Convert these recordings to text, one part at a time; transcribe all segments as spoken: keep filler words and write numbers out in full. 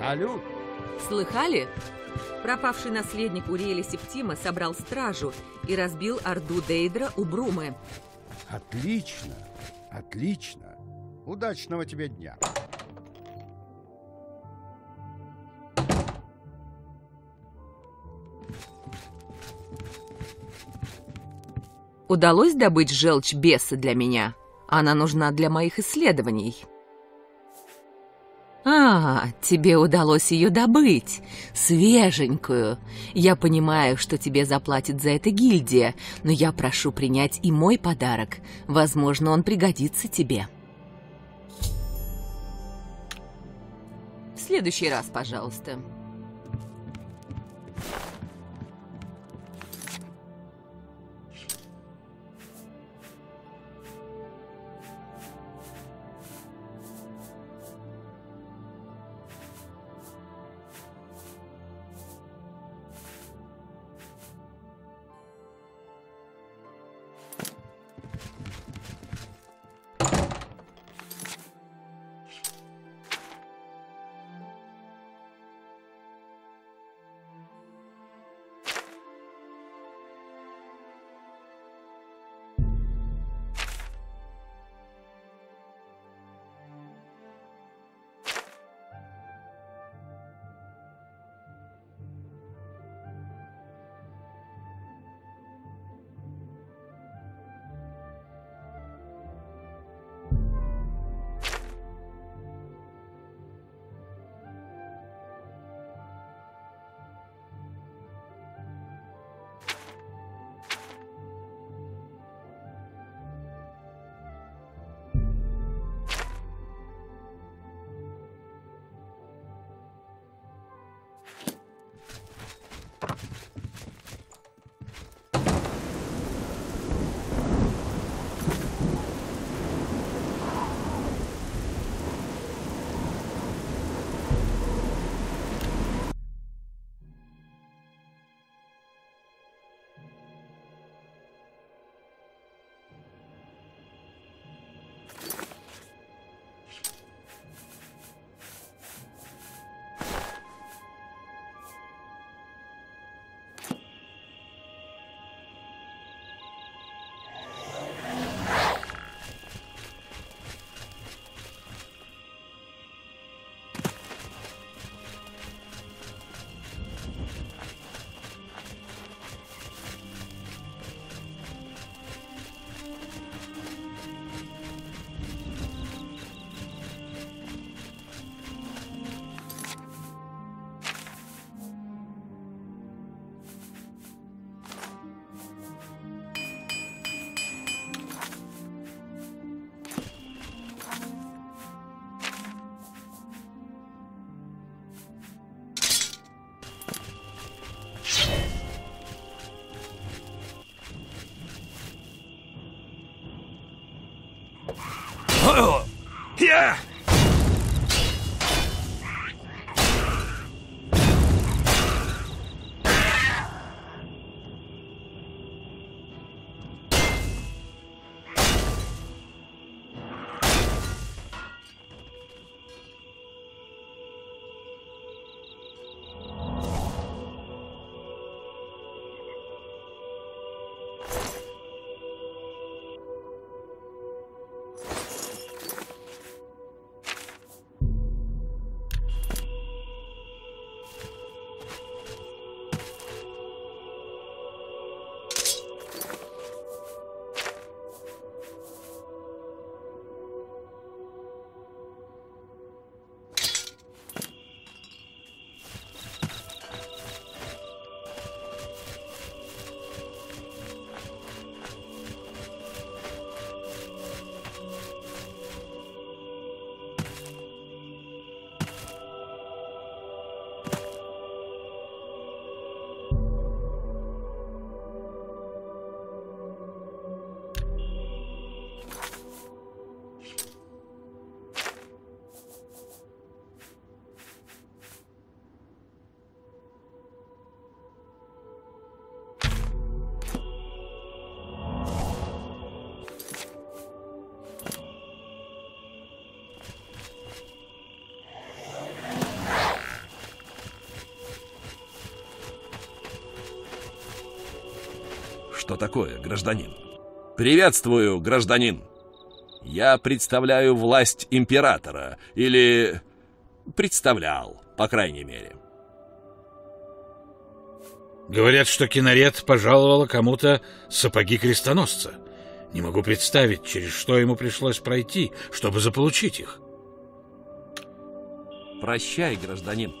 Салют! Слыхали? Пропавший наследник Уриэля Септима собрал стражу и разбил орду Дейдра у Брумы. Отлично! Отлично! Удачного тебе дня! Удалось добыть желчь беса для меня? Она нужна для моих исследований. А, тебе удалось ее добыть, свеженькую. Я понимаю, что тебе заплатит за это гильдия, но я прошу принять и мой подарок. Возможно, он пригодится тебе. В следующий раз, пожалуйста. что такое, гражданин. Приветствую, гражданин. Я представляю власть императора, или представлял, по крайней мере. Говорят, что Кинарет пожаловала кому-то сапоги крестоносца. Не могу представить, через что ему пришлось пройти, чтобы заполучить их. Прощай, гражданин.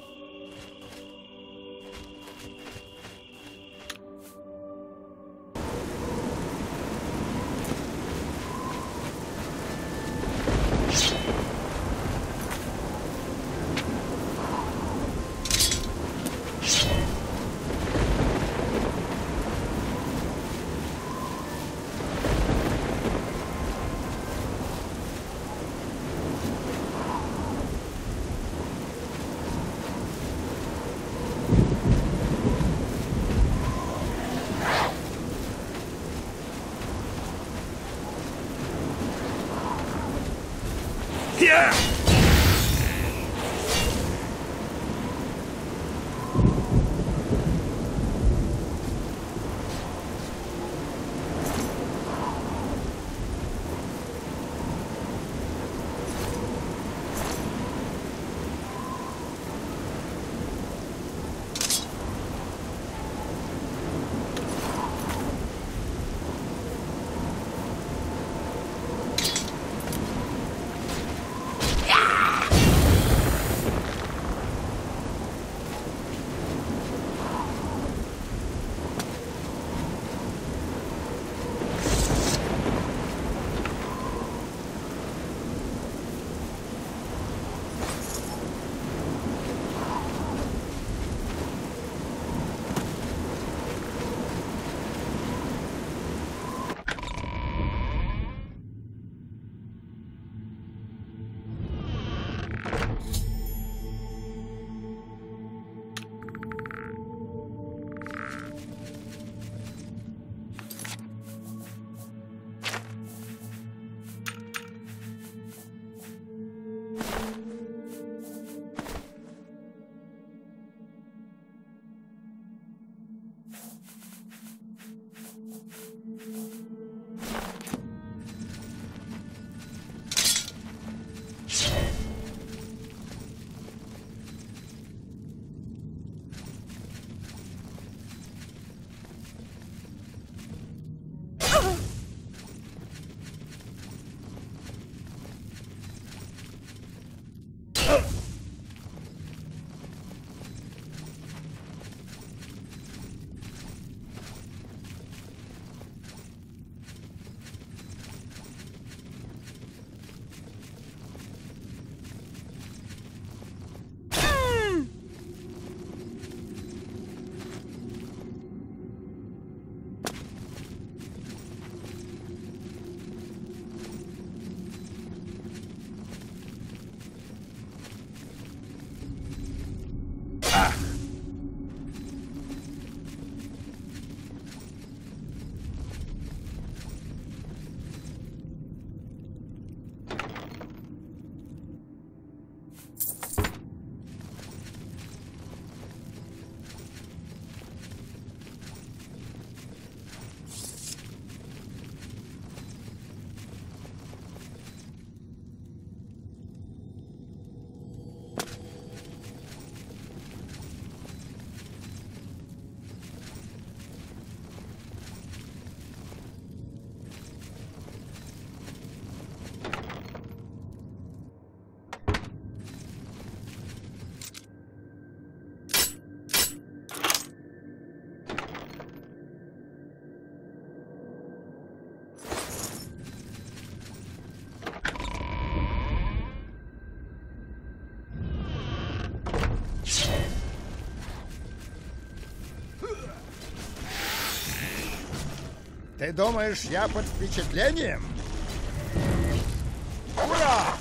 Ты думаешь, я под впечатлением? Ура!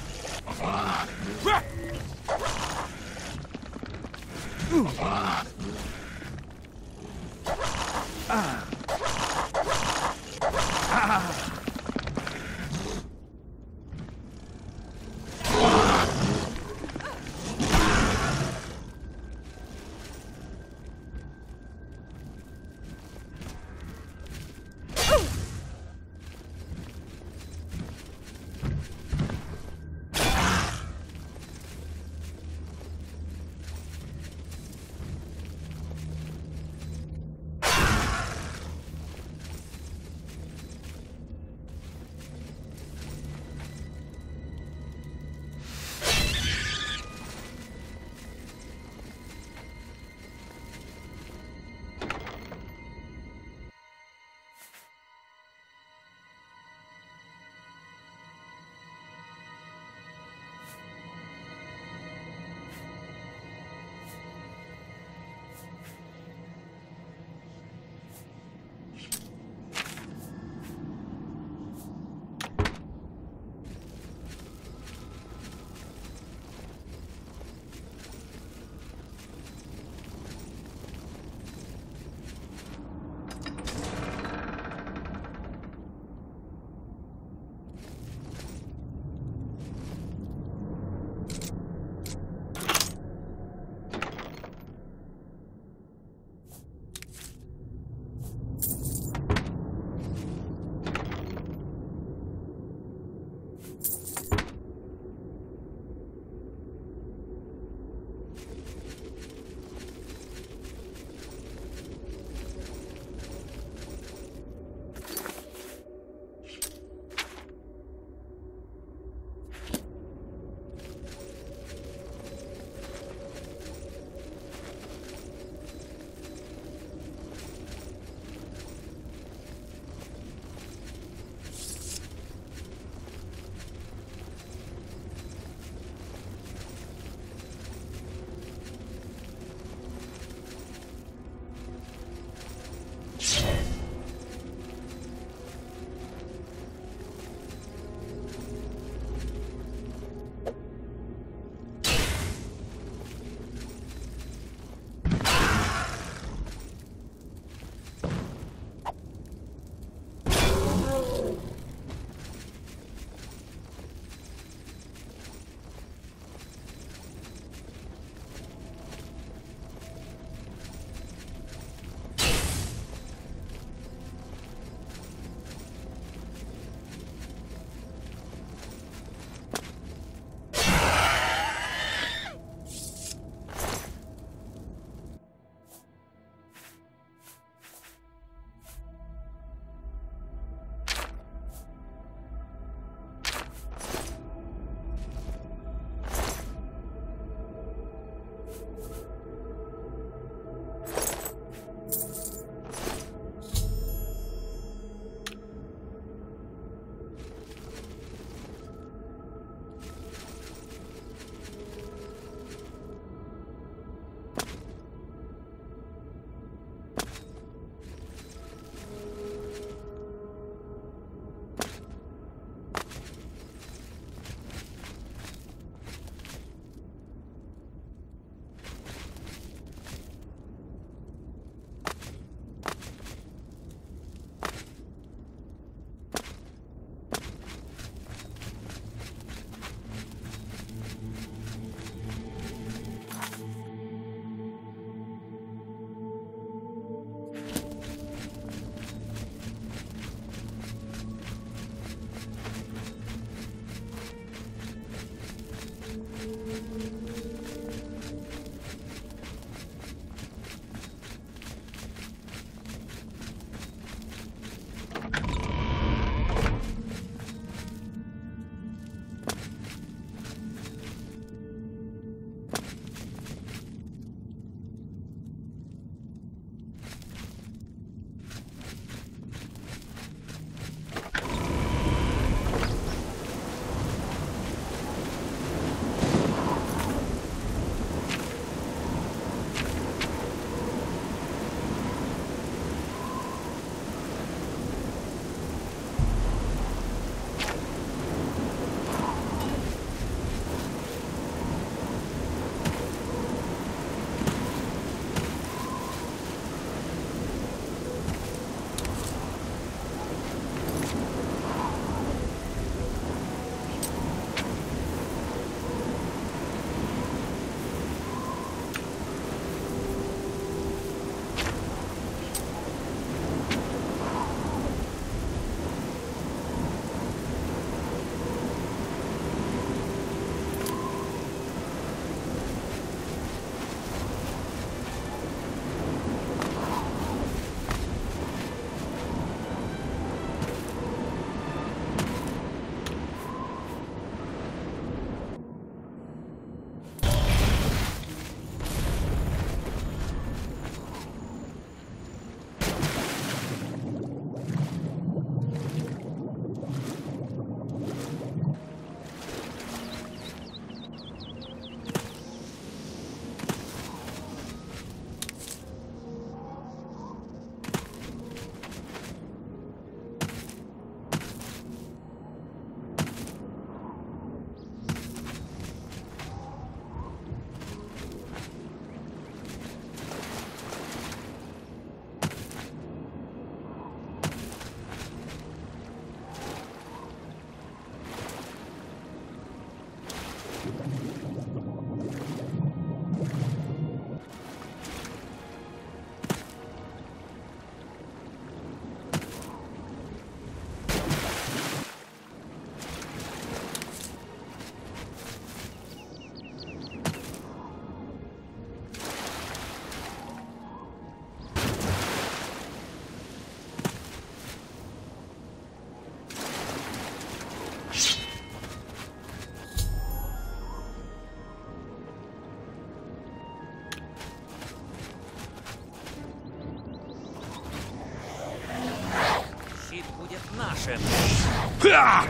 Ah!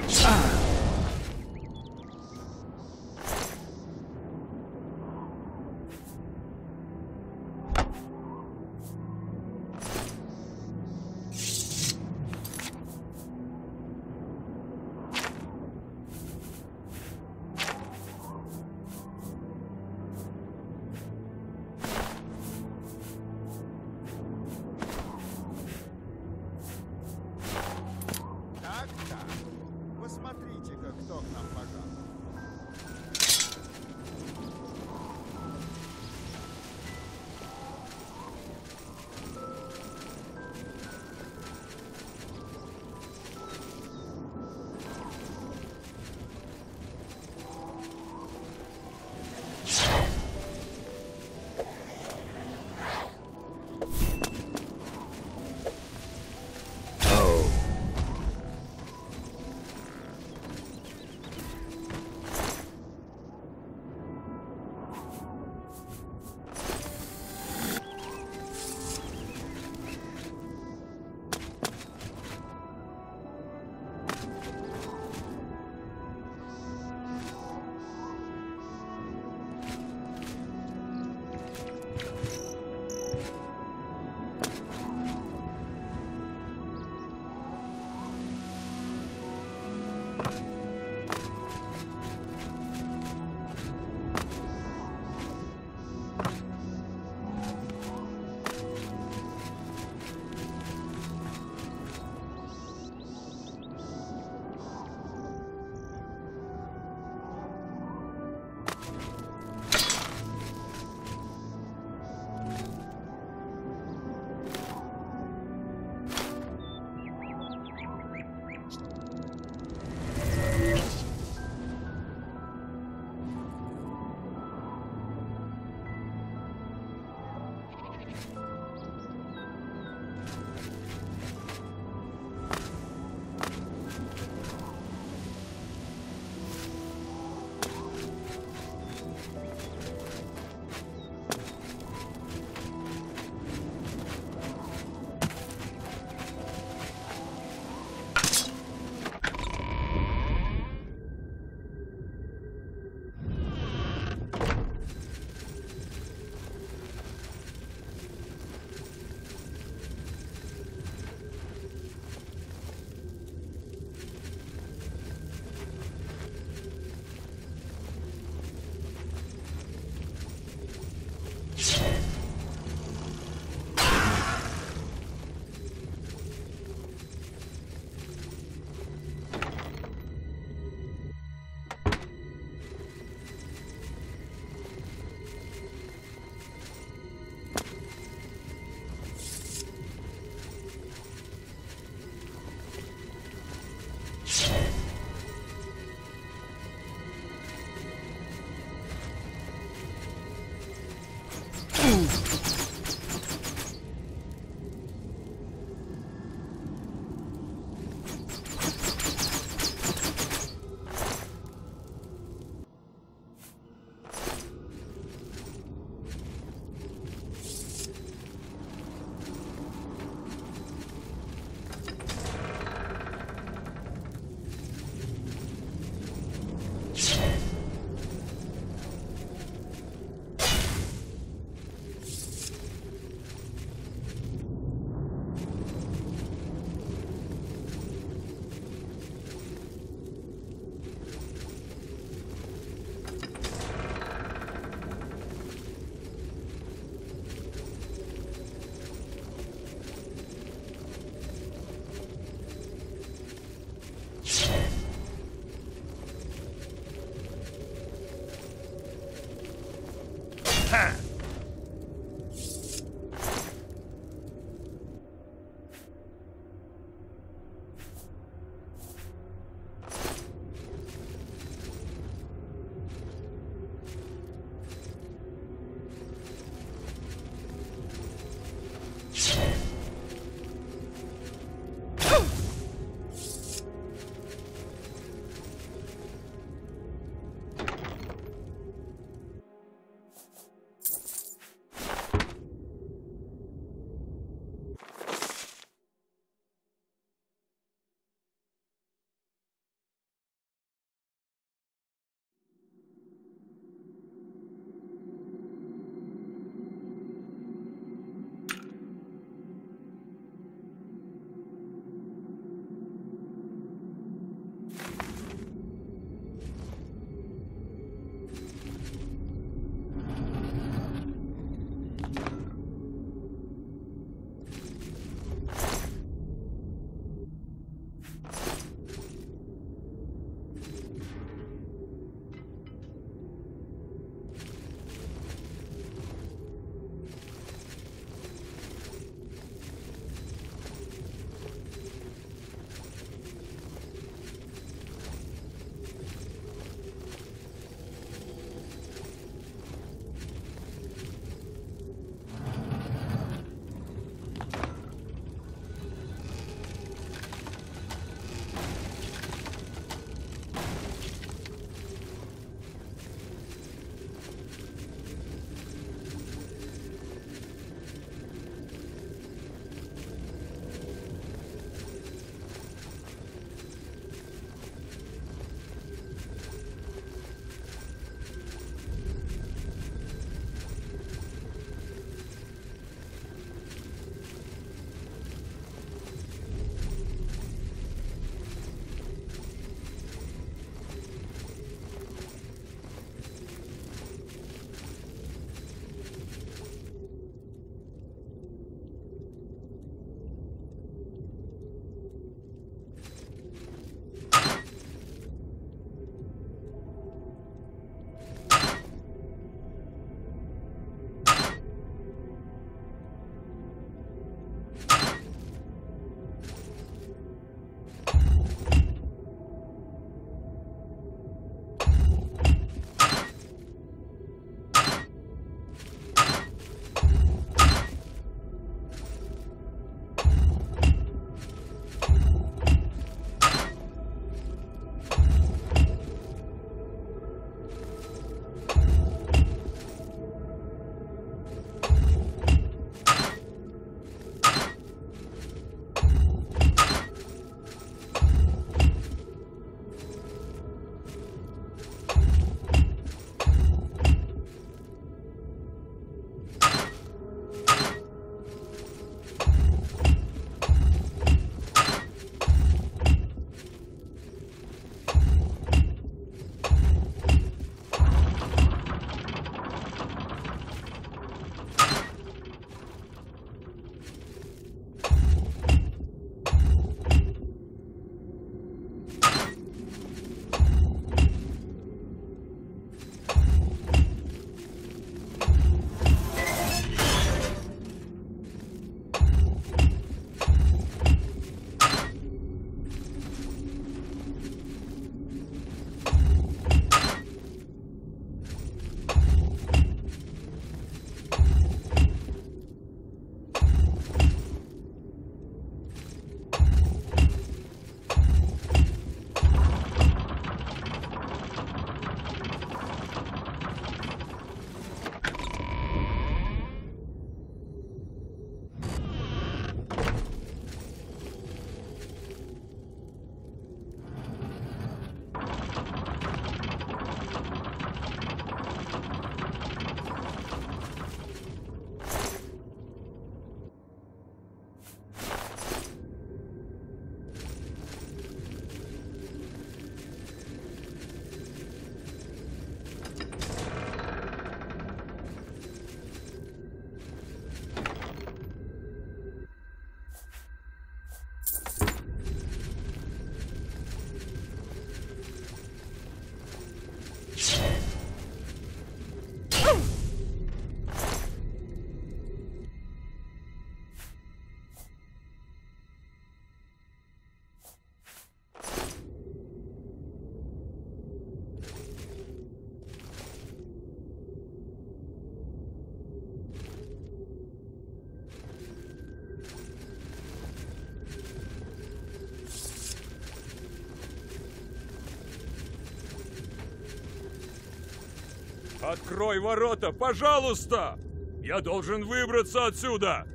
Открой ворота, пожалуйста! Я должен выбраться отсюда!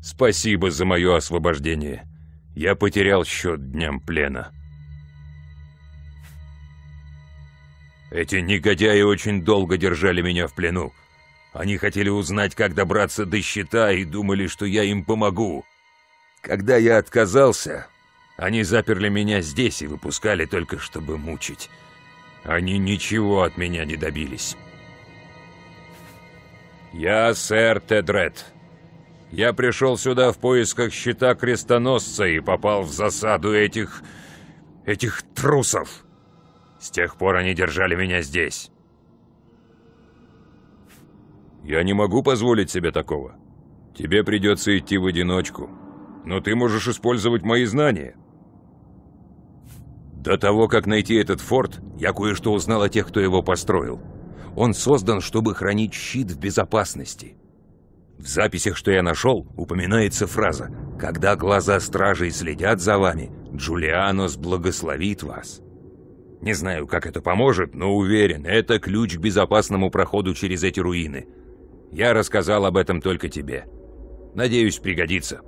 Спасибо за мое освобождение. Я потерял счет дням плена. Эти негодяи очень долго держали меня в плену. Они хотели узнать, как добраться до щита, и думали, что я им помогу. Когда я отказался, они заперли меня здесь и выпускали только, чтобы мучить. Они ничего от меня не добились. Я сэр Тедред. Я пришел сюда в поисках щита Крестоносца и попал в засаду этих... этих трусов. С тех пор они держали меня здесь. Я не могу позволить себе такого. Тебе придется идти в одиночку. Но ты можешь использовать мои знания. До того, как найти этот форт, я кое-что узнал о тех, кто его построил. Он создан, чтобы хранить щит в безопасности. В записях, что я нашел, упоминается фраза: «Когда глаза стражей следят за вами, Джулианос благословит вас». Не знаю, как это поможет, но уверен, это ключ к безопасному проходу через эти руины. Я рассказал об этом только тебе. Надеюсь, пригодится.